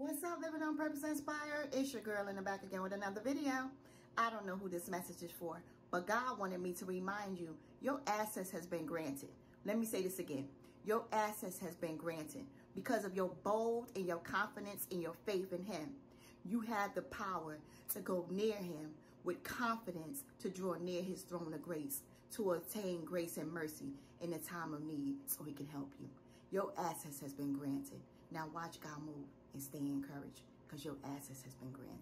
What's up, Living on Purpose Inspire? It's your girl in the back again with another video. I don't know who this message is for, but God wanted me to remind you, your access has been granted. Let me say this again. Your access has been granted because of your bold and your confidence and your faith in Him. You have the power to go near Him with confidence, to draw near His throne of grace, to obtain grace and mercy in the time of need so He can help you. Your access has been granted. Now watch God move and stay encouraged because your access has been granted.